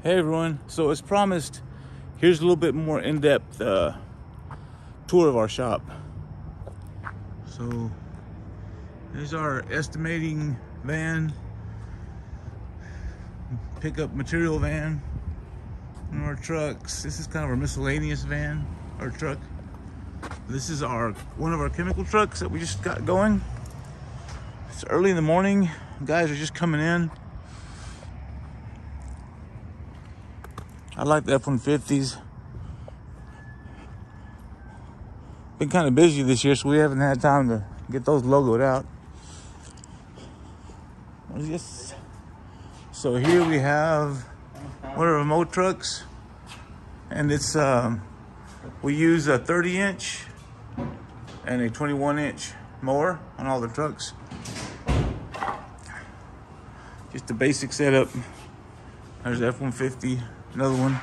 Hey everyone, so as promised, here's a little bit more in-depth tour of our shop. So there's our estimating van, pickup material van, and our trucks. This is kind of our miscellaneous van, our truck. This is one of our chemical trucks that we just got going. It's early in the morning, guys are just coming in. I like the F-150s. Been kind of busy this year, so we haven't had time to get those logoed out. What is this? So here we have one of our mow trucks, and it's we use a 30-inch and a 21-inch mower on all the trucks. Just the basic setup. There's the F-150. Another one.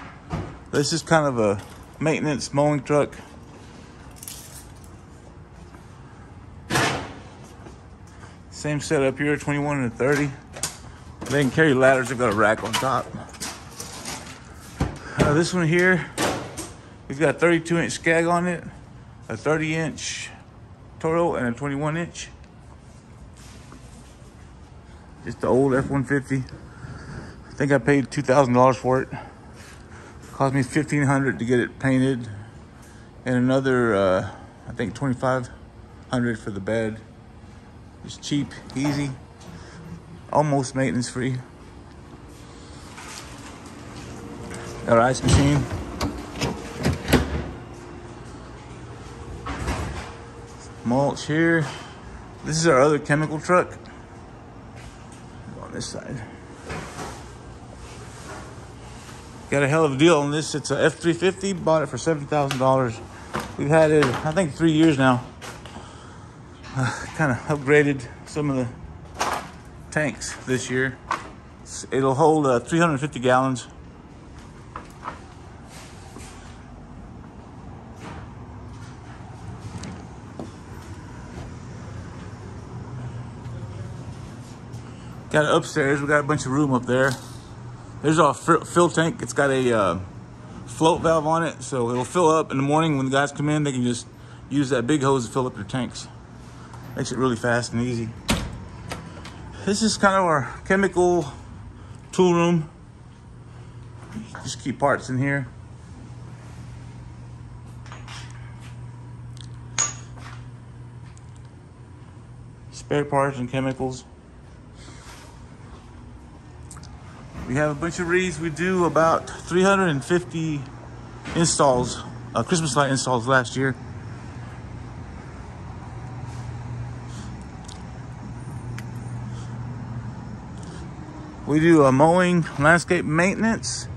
This is kind of a maintenance mowing truck. Same setup here, 21 and a 30. They can carry ladders, they've got a rack on top. This one here, we've got a 32-inch Skag on it, a 30-inch Toro, and a 21-inch. Just the old F-150. I think I paid $2,000 for it. Cost me $1,500 to get it painted, and another I think $2,500 for the bed. It's cheap, easy, almost maintenance free. Got our ice machine. Mulch here. This is our other chemical truck. Go on this side. Got a hell of a deal on this. It's a F-350. Bought it for $7,000. We've had it, I think, 3 years now. Kind of upgraded some of the tanks this year. It'll hold 350 gallons. Got it upstairs. We got a bunch of room up there. There's our fill tank. It's got a float valve on it, so it'll fill up in the morning when the guys come in. They can just use that big hose to fill up their tanks. Makes it really fast and easy. This is kind of our chemical tool room. Just keep parts in here. Spare parts and chemicals. We have a bunch of reeds. We do about 350 installs, Christmas light installs last year. We do mowing, landscape maintenance.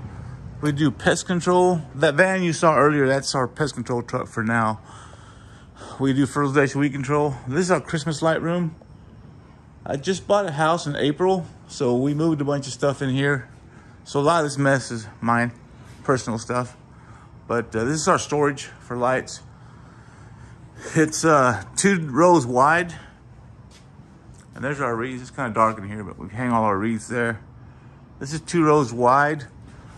We do pest control. That van you saw earlier, that's our pest control truck for now. We do fertilization weed control. This is our Christmas light room. I just bought a house in April, so we moved a bunch of stuff in here. So a lot of this mess is mine, personal stuff. But this is our storage for lights. It's 2 rows wide. And there's our reeds. It's kind of dark in here, but we hang all our reeds there. This is 2 rows wide.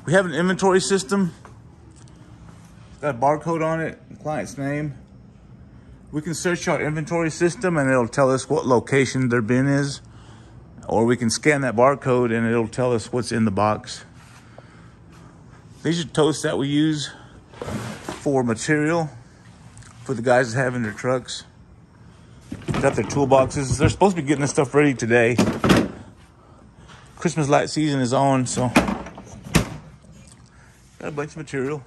We have an inventory system. It's got a barcode on it, the client's name. We can search our inventory system and it'll tell us what location their bin is. Or we can scan that barcode and it'll tell us what's in the box. These are totes that we use for material for the guys that have in their trucks. Got their toolboxes. They're supposed to be getting this stuff ready today. Christmas light season is on, so got a bunch of material.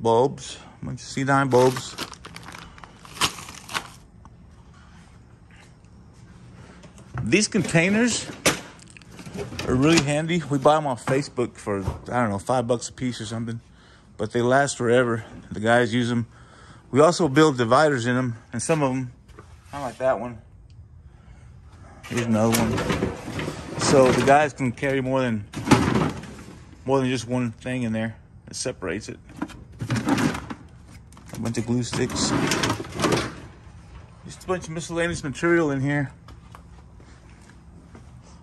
Bulbs, a bunch of C9 bulbs. These containers are really handy. We buy them off Facebook for, I don't know, $5 a piece or something, but they last forever. The guys use them. We also build dividers in them, and some of them, I like that one. Here's another one. So the guys can carry more than just one thing in there. It separates it. A bunch of glue sticks. Just a bunch of miscellaneous material in here.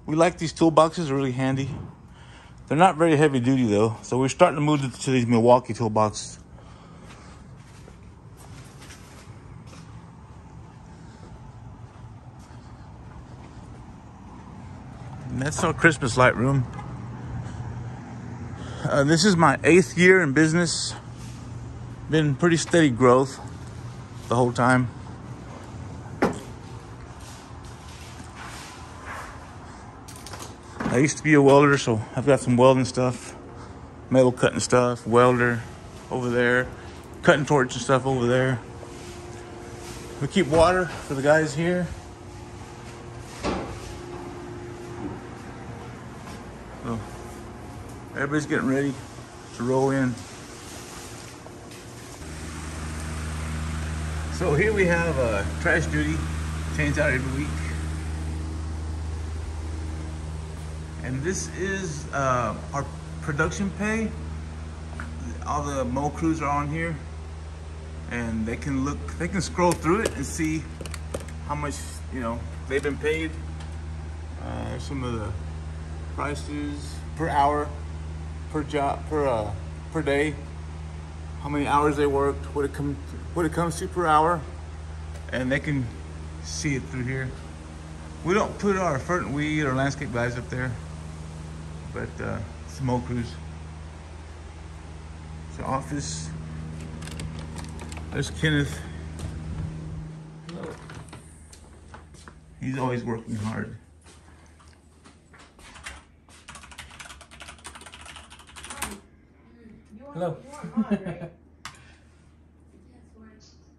We like these toolboxes, they're really handy. They're not very heavy duty though, so we're starting to move to these Milwaukee toolboxes. And that's our Christmas light room. This is my 8th year in business. Been pretty steady growth the whole time. I used to be a welder, so I've got some welding stuff, metal cutting stuff, welder over there, cutting torch and stuff over there. We keep water for the guys here. So everybody's getting ready to roll in. So here we have trash duty, change out every week. And this is our production pay. All the mole crews are on here, and they can look, they can scroll through it and see how much, you know, they've been paid. There's some of the prices per hour, per job, per day. How many hours they worked, what it comes to per hour, and they can see it through here. We don't put our fertilizer, weed, or landscape guys up there. But it's the mole crews. It's the office. There's Kenneth. Hello. He's always working hard. Hello. Hi.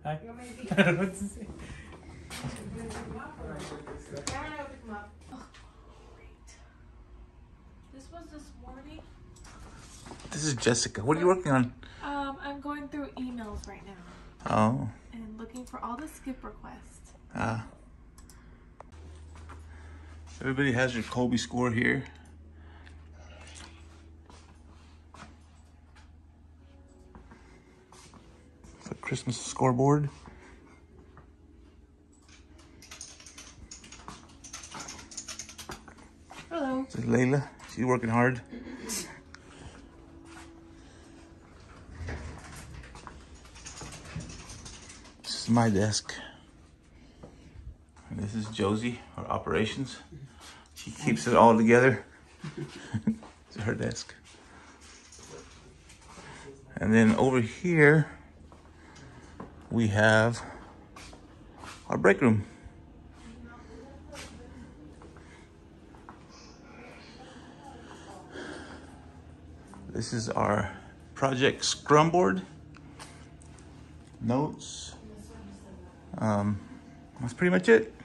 I don't know what to say. This is Jessica. What are you working on? I'm going through emails right now. Oh. And looking for all the skip requests. Ah. Everybody has their Colby score here. It's a Christmas scoreboard. Hello. This is Layla. She's working hard. This is my desk, and this is Josie, our operations. She keeps it all together. It's her desk. And then over here, we have our break room. This is our project scrum board, notes. That's pretty much it.